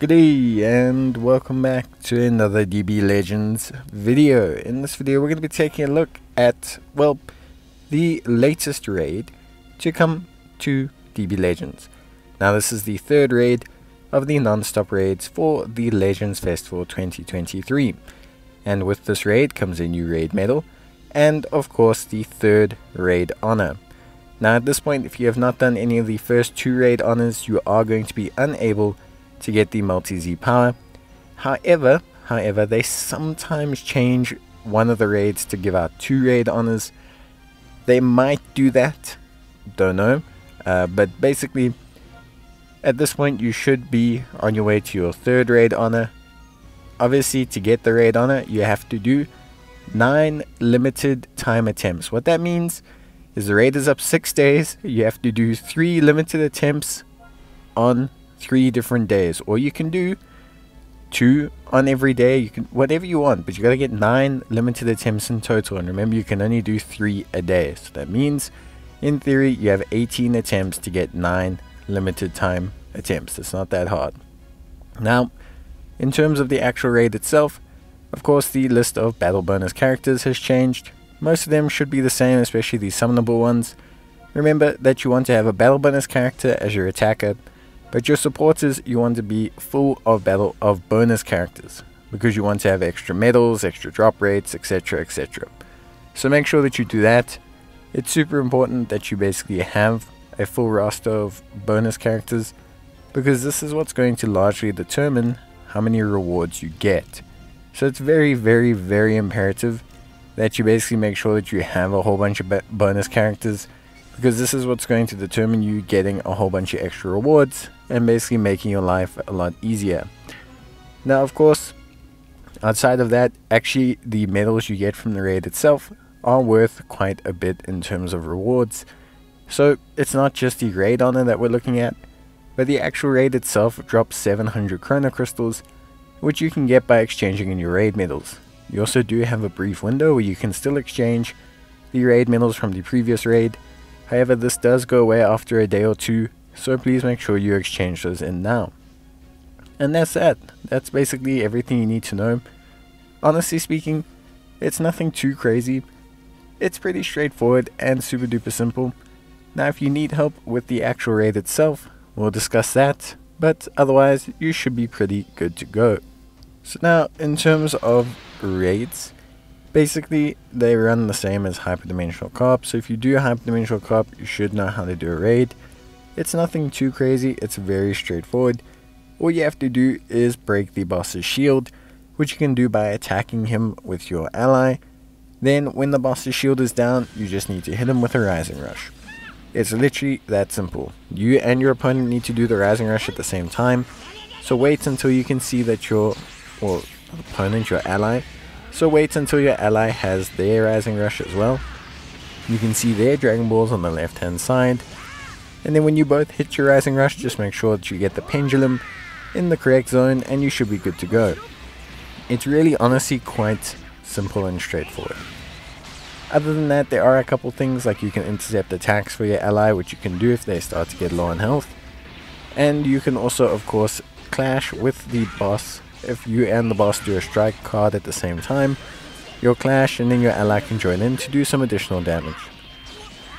G'day and welcome back to another DB Legends video. In this video we're going to be taking a look at, well, the latest raid to come to DB Legends. Now this is the third raid of the non-stop raids for the Legends Festival 2023. And with this raid comes a new raid medal and of course the third raid honor. Now at this point, if you have not done any of the first two raid honors, you are going to be unable to get the multi-Z power. However, they sometimes change one of the raids to give out two raid honors. They might do that, don't know, but basically at this point you should be on your way to your third raid honor. Obviously to get the raid honor you have to do 9 limited time attempts. What that means is the raid is up 6 days, you have to do 3 limited attempts on 3 different days, or you can do 2 on every day. You can whatever you want, but you got to get 9 limited attempts in total, and remember you can only do 3 a day, so that means in theory you have 18 attempts to get 9 limited time attempts. It's not that hard. Now in terms of the actual raid itself, of course the list of battle bonus characters has changed. Most of them should be the same, especially the summonable ones. Remember that you want to have a battle bonus character as your attacker, but your supporters, you want to be full of battle of bonus characters because you want to have extra medals, extra drop rates, etc, etc. So make sure that you do that. It's super important that you basically have a full roster of bonus characters because this is what's going to largely determine how many rewards you get. So it's very, very, very imperative that you basically make sure that you have a whole bunch of bonus characters, because this is what's going to determine you getting a whole bunch of extra rewards and basically making your life a lot easier. Now of course, outside of that, actually the medals you get from the raid itself are worth quite a bit in terms of rewards. So it's not just the raid honor that we're looking at, but the actual raid itself drops 700 chrono crystals, which you can get by exchanging in your raid medals. You also do have a brief window where you can still exchange the raid medals from the previous raid. However, this does go away after a day or two, so please make sure you exchange those in now. And that's that. That's basically everything you need to know. Honestly speaking, it's nothing too crazy. It's pretty straightforward and super duper simple. Now if you need help with the actual raid itself, we'll discuss that, but otherwise you should be pretty good to go. So now in terms of raids, basically they run the same as Hyper Dimensional Carp, so if you do Hyper Dimensional Carp you should know how to do a raid. It's nothing too crazy, it's very straightforward. All you have to do is break the boss's shield, which you can do by attacking him with your ally. Then when the boss's shield is down, you just need to hit him with a rising rush. It's literally that simple. You and your opponent need to do the rising rush at the same time, so wait until you can see that your ally has their rising rush as well. You can see their dragon balls on the left hand side, and then when you both hit your rising rush, just make sure that you get the pendulum in the correct zone and you should be good to go. It's really honestly quite simple and straightforward. Other than that, there are a couple things, like you can intercept attacks for your ally, which you can do if they start to get low on health, and you can also of course clash with the boss. If you and the boss do a strike card at the same time, you'll clash and then your ally can join in to do some additional damage.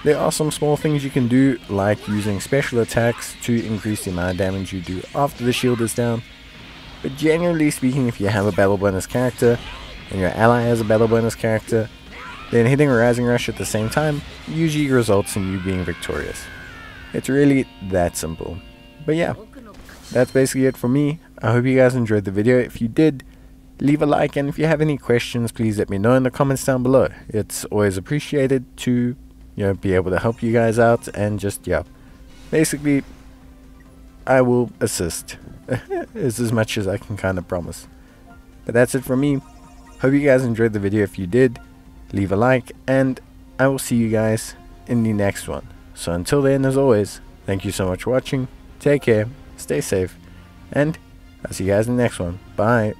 There are some small things you can do, like using special attacks to increase the amount of damage you do after the shield is down. But generally speaking, if you have a battle bonus character and your ally has a battle bonus character, then hitting a rising rush at the same time usually results in you being victorious. It's really that simple. But yeah, that's basically it for me. I hope you guys enjoyed the video. If you did, leave a like, and if you have any questions, please let me know in the comments down below. It's always appreciated to, you know, be able to help you guys out, and just, yeah, basically I will assist as much as I can kind of promise. But that's it from me. Hope you guys enjoyed the video. If you did, leave a like, and I will see you guys in the next one. So until then, as always, thank you so much for watching. Take care, stay safe, and I'll see you guys in the next one. Bye.